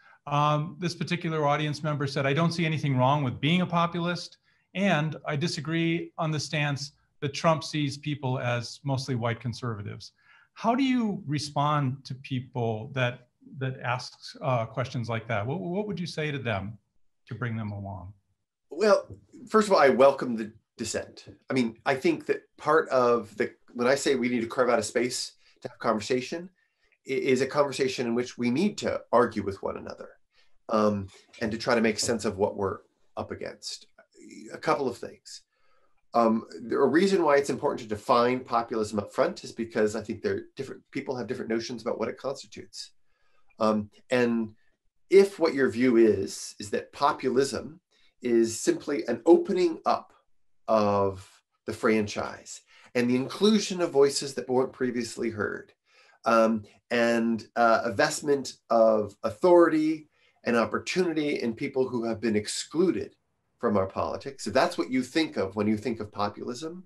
This particular audience member said, I don't see anything wrong with being a populist, and I disagree on the stance that Trump sees people as mostly white conservatives. How do you respond to people that asks questions like that? What would you say to them to bring them along? Well, first of all, I welcome the dissent. I mean, I think that part of the, when I say we need to carve out a space to have conversation, is a conversation in which we need to argue with one another and to try to make sense of what we're up against. A couple of things. A reason why it's important to define populism up front is because I think people have different notions about what it constitutes. And if what your view is that populism is simply an opening up of the franchise and the inclusion of voices that weren't previously heard, and a vestment of authority and opportunity in people who have been excluded from our politics, if that's what you think of when you think of populism,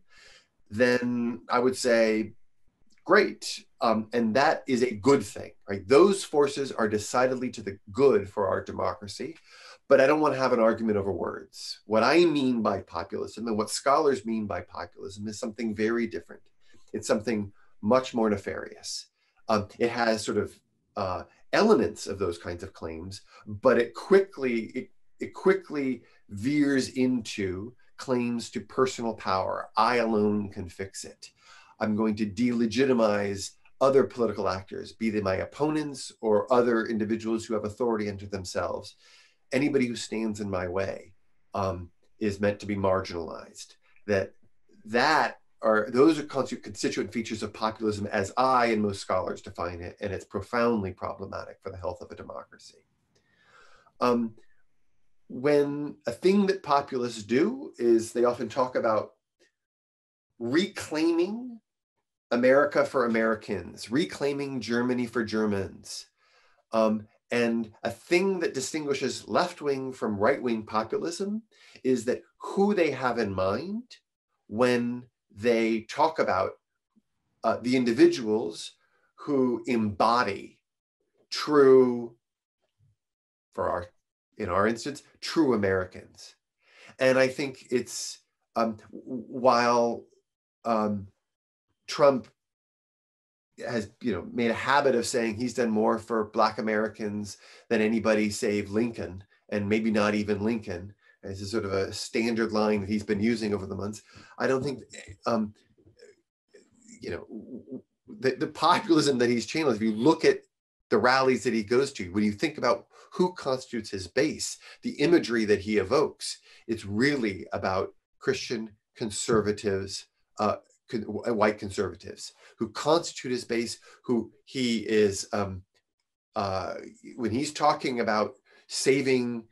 then I would say, great, and that is a good thing, right? Those forces are decidedly to the good for our democracy, but I don't want to have an argument over words. What I mean by populism and what scholars mean by populism is something very different. It's something much more nefarious. It has sort of elements of those kinds of claims, but it quickly veers into claims to personal power. I alone can fix it. I'm going to delegitimize other political actors, be they my opponents or other individuals who have authority unto themselves. Anybody who stands in my way is meant to be marginalized. Those are constituent features of populism as I and most scholars define it, and it's profoundly problematic for the health of a democracy. When a thing that populists do is they often talk about reclaiming America for Americans, reclaiming Germany for Germans. And a thing that distinguishes left-wing from right-wing populism is that who they have in mind when they talk about the individuals who embody true, in our instance, true Americans. And I think it's, while Trump has made a habit of saying he's done more for Black Americans than anybody save Lincoln, and maybe not even Lincoln, this is sort of a standard line that he's been using over the months, I don't think, the populism that he's channeled, if you look at the rallies that he goes to, when you think about who constitutes his base, the imagery that he evokes, it's really about Christian conservatives, white conservatives, who constitute his base, who he is, when he's talking about saving,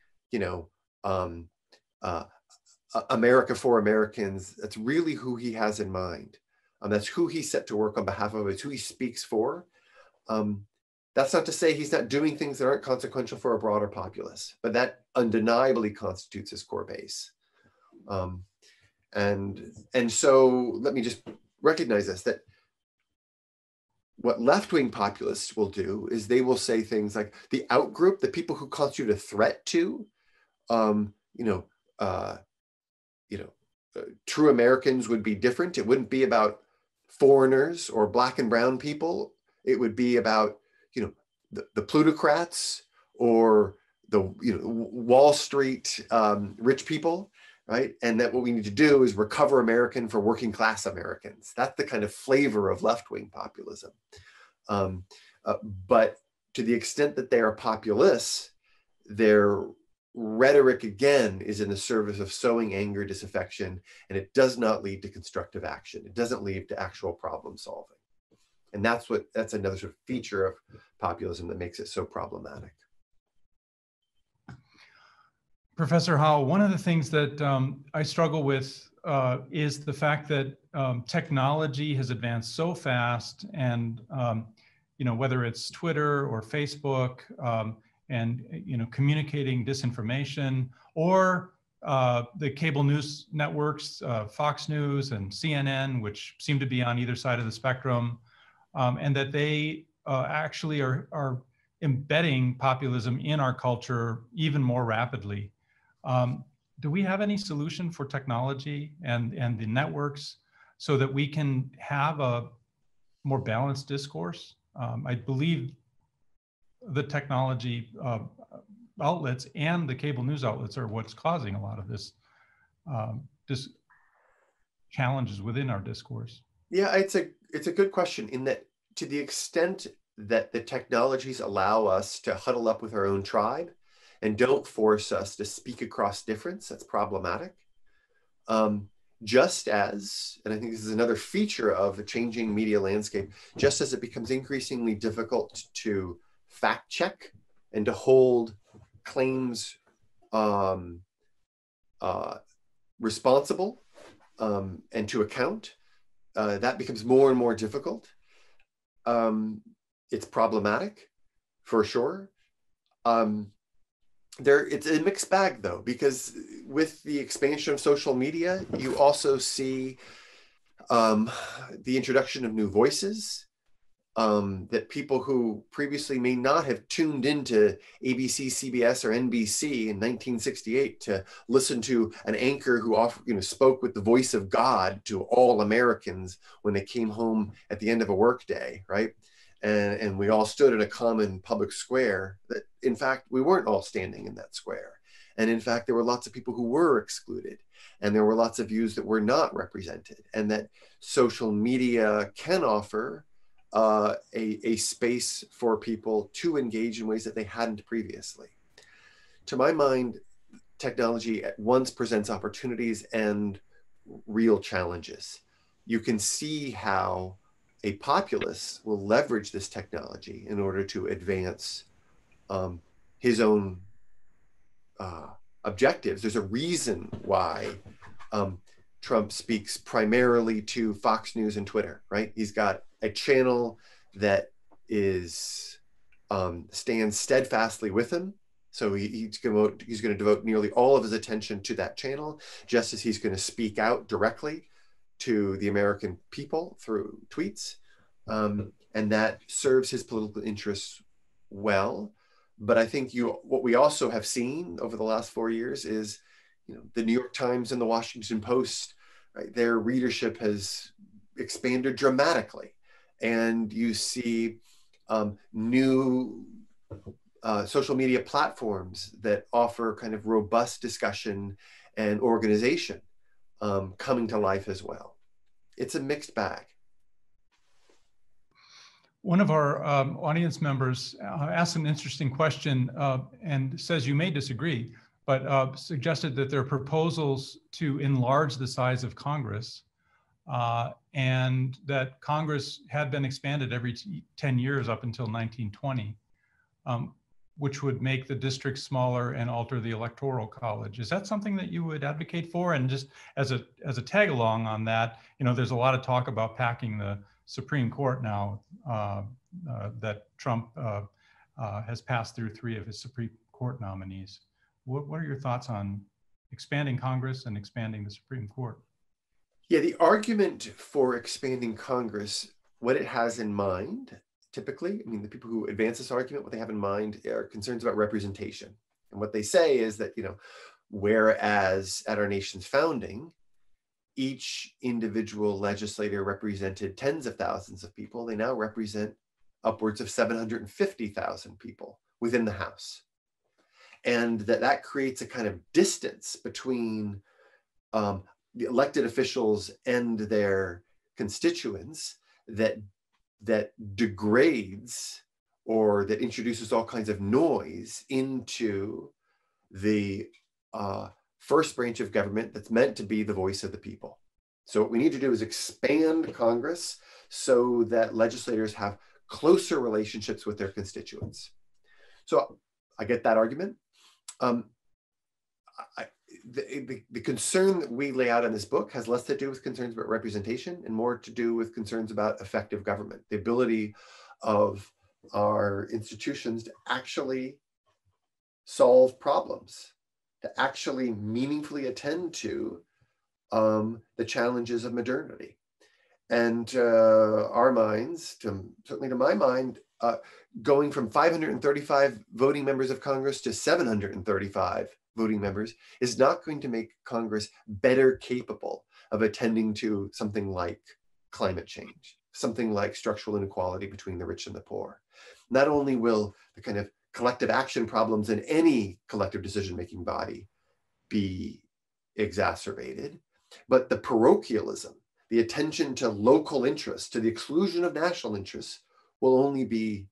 America for Americans, that's really who he has in mind. That's who he's set to work on behalf of, it's who he speaks for. That's not to say he's not doing things that aren't consequential for a broader populace, but that undeniably constitutes his core base. And so let me just recognize this, that what left-wing populists will do is they will say things like the outgroup, the people who constitute a threat to, true Americans would be different. It wouldn't be about foreigners or Black and brown people. It would be about, the plutocrats or the, Wall Street rich people. Right? And that what we need to do is recover American for working class Americans. That's the kind of flavor of left-wing populism. But to the extent that they are populists, their rhetoric again is in the service of sowing anger, disaffection, and it does not lead to constructive action. It doesn't lead to actual problem solving. And that's another sort of feature of populism that makes it so problematic. Professor Howell, one of the things that I struggle with is the fact that technology has advanced so fast, and you know, whether it's Twitter or Facebook, and you know, communicating disinformation, or the cable news networks, Fox News and CNN, which seem to be on either side of the spectrum, and that they actually are embedding populism in our culture even more rapidly. Do we have any solution for technology and the networks so that we can have a more balanced discourse? I believe the technology outlets and the cable news outlets are what's causing a lot of this challenges within our discourse. Yeah, it's a good question, in that to the extent that the technologies allow us to huddle up with our own tribe and don't force us to speak across difference, that's problematic. Just as, and I think this is another feature of the changing media landscape, just as it becomes increasingly difficult to fact check and to hold claims responsible and to account, that becomes more and more difficult. It's problematic, for sure. It's a mixed bag, though, because with the expansion of social media, you also see the introduction of new voices, that people who previously may not have tuned into ABC, CBS, or NBC in 1968 to listen to an anchor who spoke with the voice of God to all Americans when they came home at the end of a workday, right? And we all stood in a common public square, that in fact, we weren't all standing in that square. And in fact, there were lots of people who were excluded, and there were lots of views that were not represented, and that social media can offer a space for people to engage in ways that they hadn't previously. To my mind, technology at once presents opportunities and real challenges. You can see how a populist will leverage this technology in order to advance his own objectives. There's a reason why Trump speaks primarily to Fox News and Twitter, right? He's got a channel that is stands steadfastly with him. So he's going to devote nearly all of his attention to that channel, just as he's going to speak out directly to the American people through tweets, and that serves his political interests well. But I think what we also have seen over the last 4 years is, you know, the New York Times and the Washington Post, right, their readership has expanded dramatically, and you see new social media platforms that offer kind of robust discussion and organization coming to life as well. It's a mixed bag. One of our audience members asked an interesting question and says you may disagree, but suggested that there are proposals to enlarge the size of Congress and that Congress had been expanded every 10 years up until 1920, which would make the districts smaller and alter the Electoral College. Is that something that you would advocate for? And just as a tag along on that, you know, there's a lot of talk about packing the Supreme Court now that Trump has passed through 3 of his Supreme Court nominees. What are your thoughts on expanding Congress and expanding the Supreme Court? Yeah, the argument for expanding Congress, what it has in mind, typically, I mean, the people who advance this argument, what they have in mind are concerns about representation. And what they say is that, you know, whereas at our nation's founding, each individual legislator represented tens of thousands of people, they now represent upwards of 750,000 people within the House. And that creates a kind of distance between the elected officials and their constituents that degrades, or that introduces all kinds of noise into the first branch of government that's meant to be the voice of the people. So what we need to do is expand Congress so that legislators have closer relationships with their constituents. So I get that argument. The concern that we lay out in this book has less to do with concerns about representation and more to do with concerns about effective government, the ability of our institutions to actually solve problems, to actually meaningfully attend to the challenges of modernity. And our minds, certainly to my mind, going from 535 voting members of Congress to 735 voting members is not going to make Congress better capable of attending to something like climate change, something like structural inequality between the rich and the poor. Not only will the kind of collective action problems in any collective decision-making body be exacerbated, but the parochialism, the attention to local interests, to the exclusion of national interests, will only be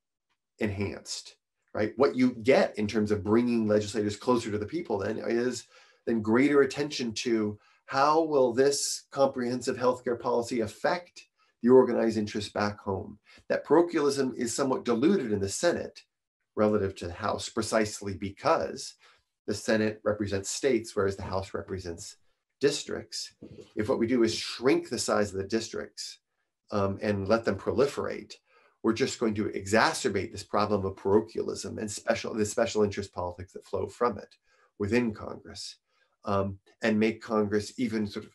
enhanced, right? What you get in terms of bringing legislators closer to the people then is then greater attention to how will this comprehensive healthcare policy affect the organized interests back home. That parochialism is somewhat diluted in the Senate relative to the House precisely because the Senate represents states, whereas the House represents districts. If what we do is shrink the size of the districts and let them proliferate, we're just going to exacerbate this problem of parochialism and the special interest politics that flow from it within Congress, and make Congress even sort of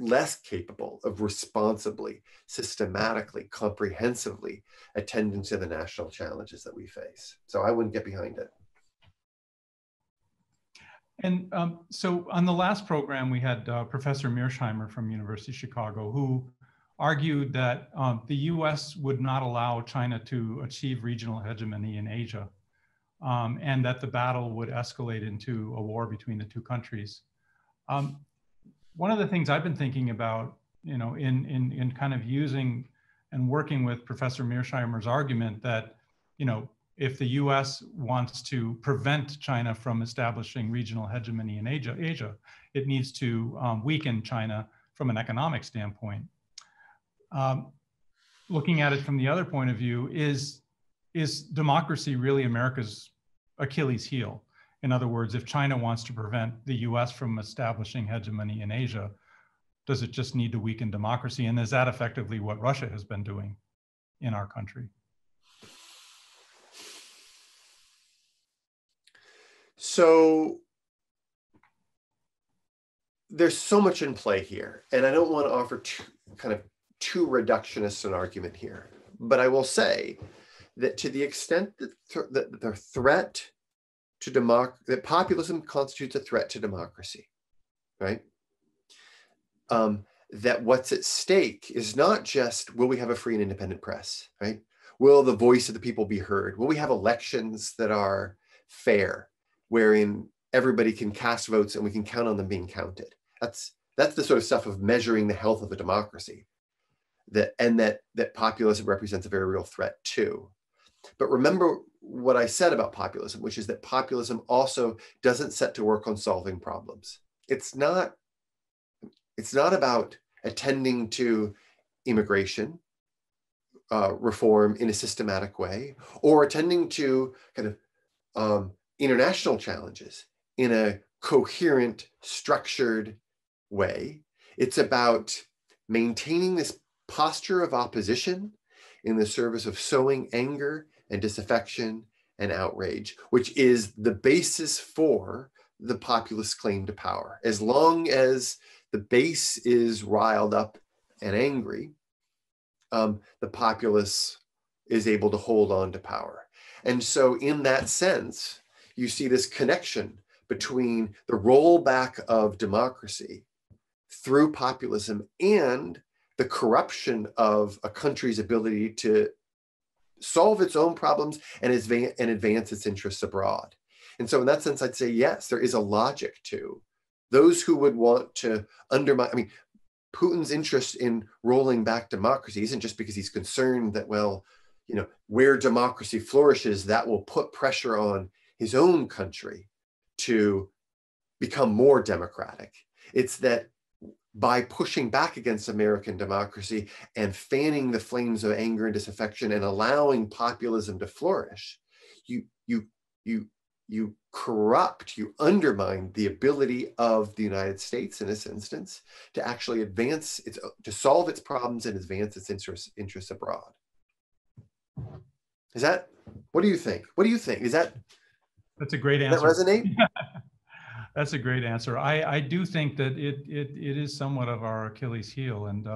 less capable of responsibly, systematically, comprehensively attending to the national challenges that we face. So I wouldn't get behind it. And so on the last program, we had Professor Mearsheimer from University of Chicago, who argued that the US would not allow China to achieve regional hegemony in Asia, and that the battle would escalate into a war between the two countries. One of the things I've been thinking about, you know, in kind of using and working with Professor Mearsheimer's argument that, you know, if the US wants to prevent China from establishing regional hegemony in Asia, it needs to weaken China from an economic standpoint. Looking at it from the other point of view, is democracy really America's Achilles heel? In other words, if China wants to prevent the US from establishing hegemony in Asia, does it just need to weaken democracy? And is that effectively what Russia has been doing in our country? So there's so much in play here, and I don't want to offer too reductionist an argument here, but I will say that to the extent that that populism constitutes a threat to democracy, right? That what's at stake is not just, will we have a free and independent press, right? Will the voice of the people be heard? Will we have elections that are fair, wherein everybody can cast votes and we can count on them being counted? That's the sort of stuff of measuring the health of a democracy, that populism represents a very real threat to. But remember what I said about populism, which is that populism also doesn't set to work on solving problems. It's not about attending to immigration reform in a systematic way, or attending to kind of international challenges in a coherent, structured way. It's about maintaining this posture of opposition in the service of sowing anger and disaffection and outrage, which is the basis for the populist claim to power. As long as the base is riled up and angry, the populace is able to hold on to power. And so in that sense, you see this connection between the rollback of democracy through populism and the corruption of a country's ability to solve its own problems and advance its interests abroad. And so in that sense, I'd say, yes, there is a logic to those who would want to undermine. I mean, Putin's interest in rolling back democracy isn't just because he's concerned that, well, you know, where democracy flourishes, that will put pressure on his own country to become more democratic. It's that by pushing back against American democracy and fanning the flames of anger and disaffection and allowing populism to flourish, you corrupt, you undermine the ability of the United States in this instance to actually advance its, to solve its problems and advance its interests abroad. Is that, what do you think? What do you think? Is that, that's a great answer. Does that resonate? That's a great answer. I do think that it is somewhat of our Achilles heel. And,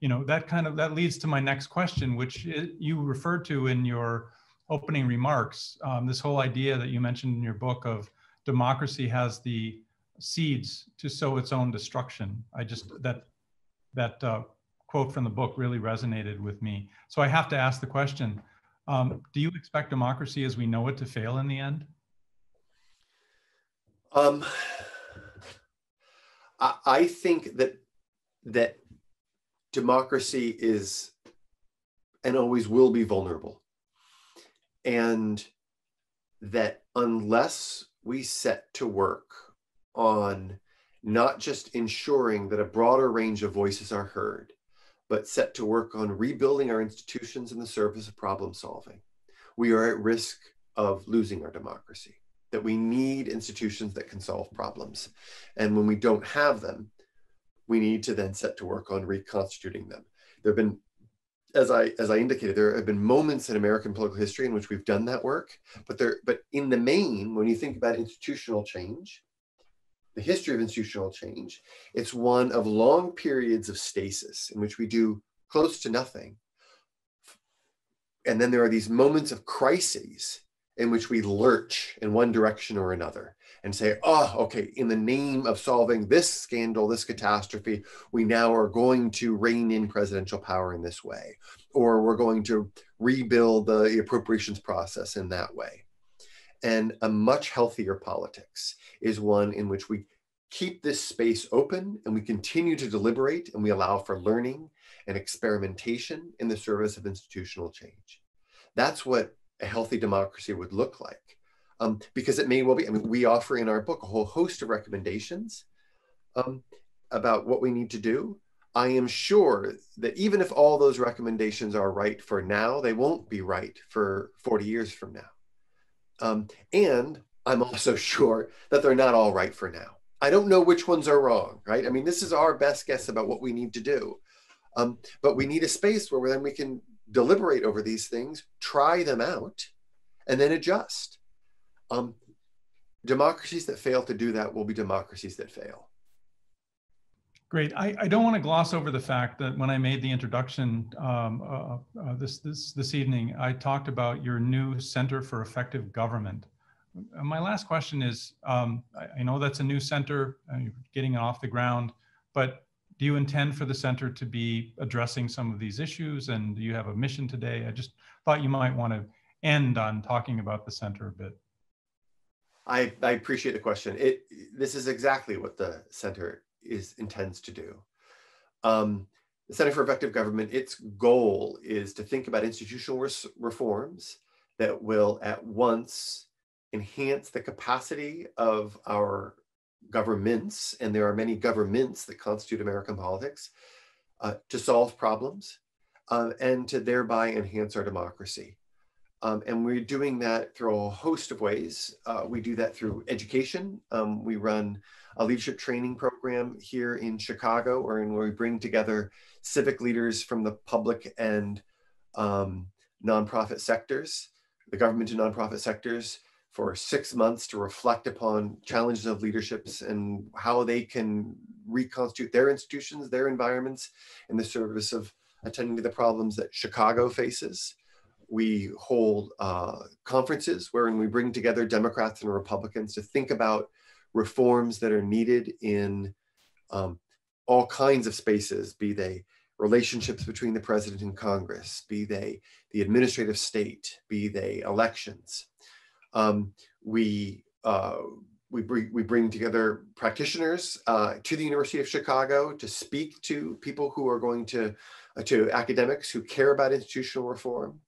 you know, that leads to my next question, which you referred to in your opening remarks, this whole idea that you mentioned in your book of democracy has the seeds to sow its own destruction. That quote from the book really resonated with me. So I have to ask the question, do you expect democracy as we know it to fail in the end? I think that democracy is and always will be vulnerable. And that unless we set to work on not just ensuring that a broader range of voices are heard, but set to work on rebuilding our institutions in the service of problem solving, we are at risk of losing our democracy, that we need institutions that can solve problems. And when we don't have them, we need to then set to work on reconstituting them. There have been, as I indicated, there have been moments in American political history in which we've done that work, but in the main, when you think about institutional change, the history of institutional change, it's one of long periods of stasis in which we do close to nothing. And then there are these moments of crises in which we lurch in one direction or another and say, oh, okay, in the name of solving this scandal, this catastrophe, we now are going to rein in presidential power in this way, or we're going to rebuild the appropriations process in that way. And a much healthier politics is one in which we keep this space open and we continue to deliberate and we allow for learning and experimentation in the service of institutional change. That's what a healthy democracy would look like, because it may well be, I mean, we offer in our book a whole host of recommendations about what we need to do. I am sure that even if all those recommendations are right for now, they won't be right for 40 years from now. And I'm also sure that they're not all right for now. I don't know which ones are wrong, right? I mean, this is our best guess about what we need to do, but we need a space where then we can deliberate over these things, try them out, and then adjust. Democracies that fail to do that will be democracies that fail. Great. I don't want to gloss over the fact that when I made the introduction this evening, I talked about your new Center for Effective Government. My last question is, I know that's a new center, you're getting it off the ground, but do you intend for the center to be addressing some of these issues, and do you have a mission today? I just thought you might want to end on talking about the center a bit. I appreciate the question. This is exactly what the center intends to do. The Center for Effective Government, its goal is to think about institutional reforms that will at once enhance the capacity of our governments, and there are many governments that constitute American politics, to solve problems and to thereby enhance our democracy. And we're doing that through a host of ways. We do that through education. We run a leadership training program here in Chicago, where we bring together civic leaders from the public and nonprofit sectors, the government and nonprofit sectors, for 6 months to reflect upon challenges of leaderships and how they can reconstitute their institutions, their environments, in the service of attending to the problems that Chicago faces. We hold conferences wherein we bring together Democrats and Republicans to think about reforms that are needed in all kinds of spaces, be they relationships between the president and Congress, be they the administrative state, be they elections. We bring together practitioners to the University of Chicago to speak to people who are going to academics who care about institutional reform.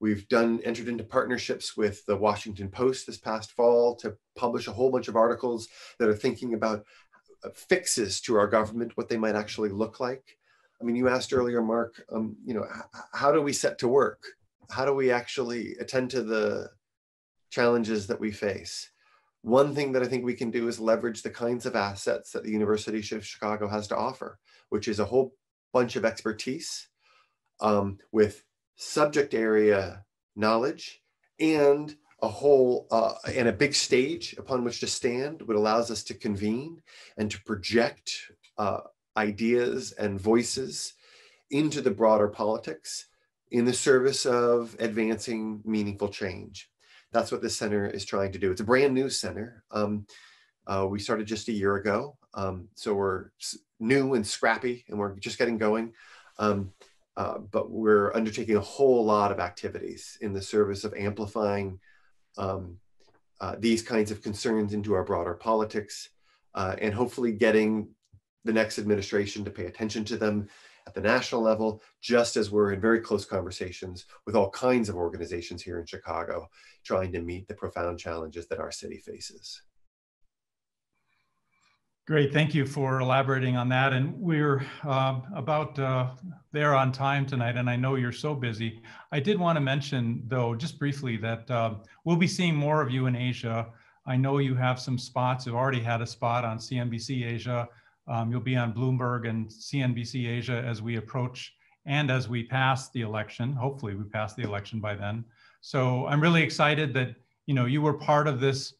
We've entered into partnerships with the Washington Post this past fall to publish a whole bunch of articles that are thinking about fixes to our government, what they might actually look like. I mean, you asked earlier, Mark, you know, how do we set to work? How do we actually attend to the challenges that we face? One thing that I think we can do is leverage the kinds of assets that the University of Chicago has to offer, which is a whole bunch of expertise with subject area knowledge and a whole and a big stage upon which to stand, which allows us to convene and to project ideas and voices into the broader politics in the service of advancing meaningful change. That's what this center is trying to do. It's a brand new center. We started just a year ago. So we're new and scrappy and we're just getting going. But we're undertaking a whole lot of activities in the service of amplifying these kinds of concerns into our broader politics and hopefully getting the next administration to pay attention to them at the national level, just as we're in very close conversations with all kinds of organizations here in Chicago, trying to meet the profound challenges that our city faces. Great, thank you for elaborating on that. And we're about there on time tonight, and I know you're so busy. I did want to mention, though, just briefly that we'll be seeing more of you in Asia. I know you have some spots. You've already had a spot on CNBC Asia. You'll be on Bloomberg and CNBC Asia as we approach and as we pass the election. Hopefully we pass the election by then. So I'm really excited that, you know, you were part of this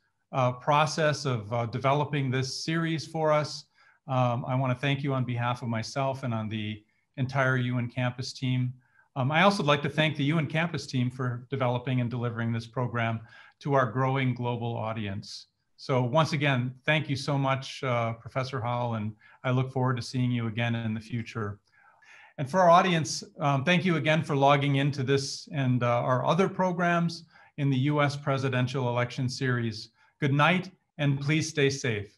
process of developing this series for us. I want to thank you on behalf of myself and on the entire UN campus team. I also would like to thank the UN campus team for developing and delivering this program to our growing global audience. So once again, thank you so much, Professor Howell, and I look forward to seeing you again in the future. And for our audience, thank you again for logging into this and our other programs in the US presidential election series. Good night, and please stay safe.